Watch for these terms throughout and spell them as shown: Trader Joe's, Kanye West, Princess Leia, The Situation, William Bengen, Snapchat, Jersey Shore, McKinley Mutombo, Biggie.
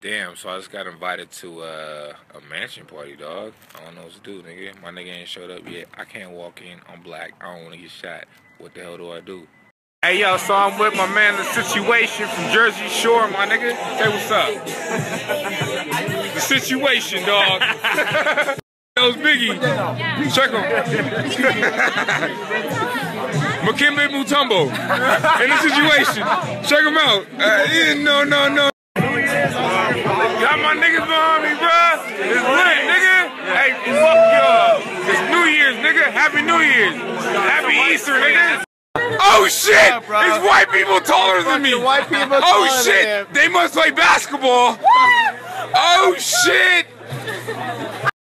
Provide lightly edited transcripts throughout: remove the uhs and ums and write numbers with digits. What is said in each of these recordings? Damn, so I just got invited to a mansion party, dog. I don't know what to do, nigga. My nigga ain't showed up yet. I can't walk in. I'm black. I don't want to get shot. What the hell do I do? Hey, yo, so I'm with my man, The Situation from Jersey Shore, my nigga. Hey, what's up? The Situation, dog. That was Biggie. Check him. McKinley Mutombo. In The Situation. Check him out. No. Got my niggas behind me, bruh. It's lit, nigga. Hey, fuck y'all. It's New Year's, nigga. Happy New Year's. Happy Easter, nigga. Oh, shit. It's white people taller than me. Oh, shit. They must play basketball. Oh, shit.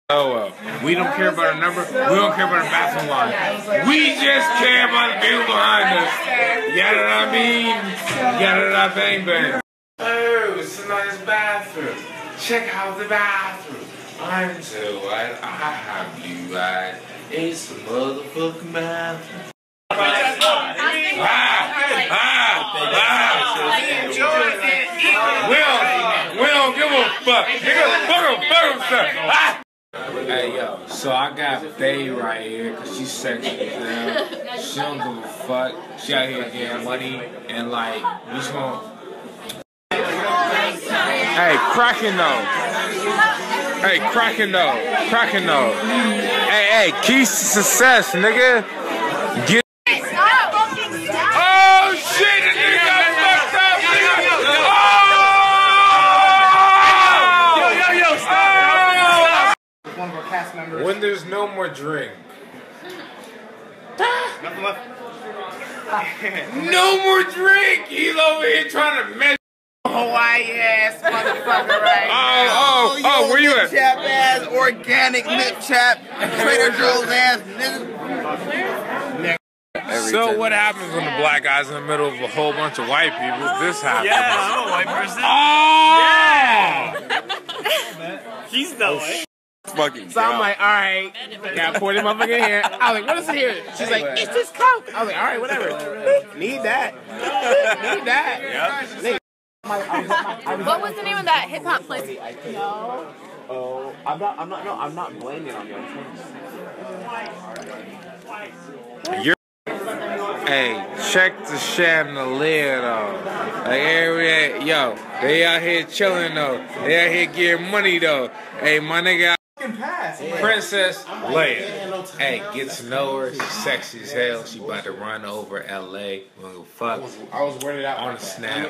Oh, we don't care about our number. We don't care about our bathroom line. We just care about the people behind us. Yada da bing. Yada da bang bang. Oh, it's a nice bathroom. Check out the bathroom. I'm so white, I have you right. It's the motherfucking bathroom. We don't give a fuck. Nigga, fuck him, sir. Hey, yo, so I got Bae right here because she's sexy, man. She don't give a fuck. She out here getting money and, like, we just gonna. Hey, cracking though. Hey, cracking though. Cracking though. Hey, keys to success, nigga. Get. Oh shit! This nigga got fucked up, nigga. Yo, stop. One more cast member. When there's no more drink. Nothing left. No more drink. He's over here trying to measure. Hawaii ass motherfucker right now. Oh, where you at? Chap ass, organic lip chap, Trader Joe's ass, nigga. So what happens when the black guy's in the middle of a whole bunch of white people? This happens. Yeah, I'm a white person. Oh! Yeah. He's the white. Fucking so I'm like, all right, gotta pour this motherfucker in here. I was like, what is it here? She's like, it's this Coke. I was like, all right, whatever. Need that. Need that. Yep. What was the name of that hip hop place? No. Oh, I'm not blaming on you. Hey, check the chandelier though. Like every yo, they out here chilling though. They out here getting money though. Hey, my nigga. Princess Leia. Hey, gets to know her. She's sexy as hell. She about to run over L.A. Well, fuck. I was wearing it out on a snap.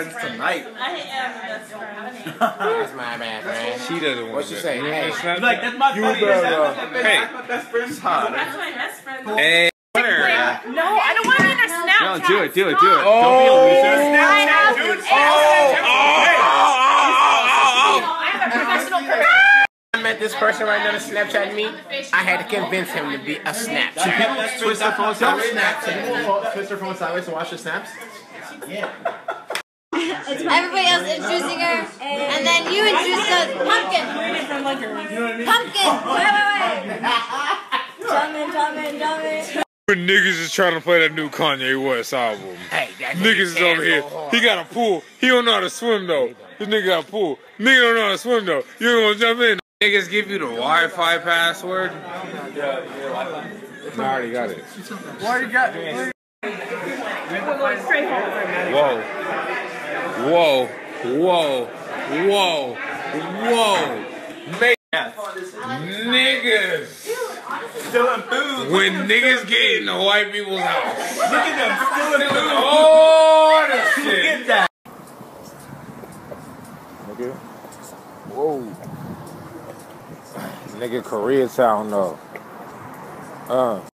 Tonight. I am. That's my bad friend. She doesn't want. What you say? Hey, like that's my best friend. Hey, that's my best friend. That's my best friend. Hey, no, I don't want to be in her Snapchat. No, do it. Don't be a loser. I'm a professional person. I met this person right now to Snapchat me. I had to convince him to be a Snapchat. Twist her phone sideways. Snapchat. Twist her phone sideways and watch her snaps. Yeah. Everybody else introducing her, and then you introduce us. Pumpkin! Pumpkin! Wait. Jumpin'. Niggas is trying to play that new Kanye West album. Hey, that niggas is over here. Hard. He got a pool. He don't know how to swim, though. This nigga got a pool. Nigga don't know how to swim, though. You ain't gonna jump in. Niggas give you the Wi-Fi password? Yeah. I already got it. We're going straight home. Whoa. Make niggas. Stealing food. When niggas get in the white people's house. Look at them stealing food. Oh, that shit. Get that. Nigga. Whoa. Nigga, Koreatown, though.